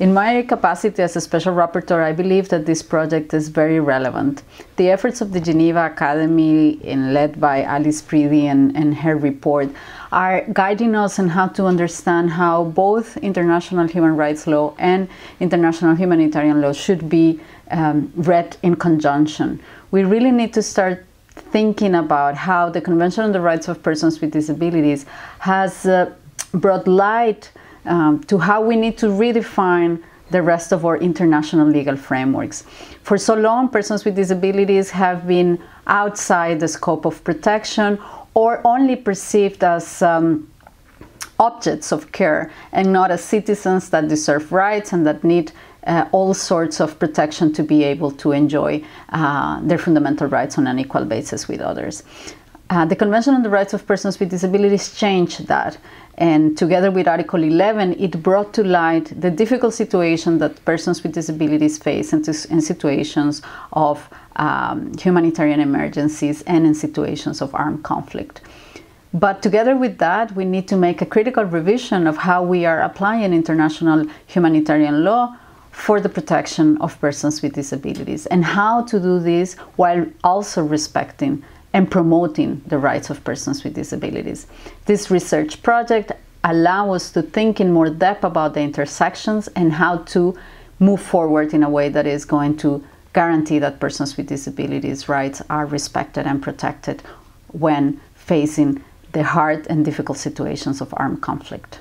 In my capacity as a Special Rapporteur, I believe that this project is very relevant. The efforts of the Geneva Academy, led by Alice Priddy and her report, are guiding us in how to understand how both international human rights law and international humanitarian law should be read in conjunction. We really need to start thinking about how the Convention on the Rights of Persons with Disabilities has brought light to how we need to redefine the rest of our international legal frameworks. For so long, persons with disabilities have been outside the scope of protection or only perceived as objects of care and not as citizens that deserve rights and that need all sorts of protection to be able to enjoy their fundamental rights on an equal basis with others. The Convention on the Rights of Persons with Disabilities changed that, and together with Article 11, it brought to light the difficult situation that persons with disabilities face in situations of humanitarian emergencies and in situations of armed conflict. But together with that, we need to make a critical revision of how we are applying international humanitarian law for the protection of persons with disabilities, and how to do this while also respecting and promoting the rights of persons with disabilities. This research project allows us to think in more depth about the intersections and how to move forward in a way that is going to guarantee that persons with disabilities' rights are respected and protected when facing the hard and difficult situations of armed conflict.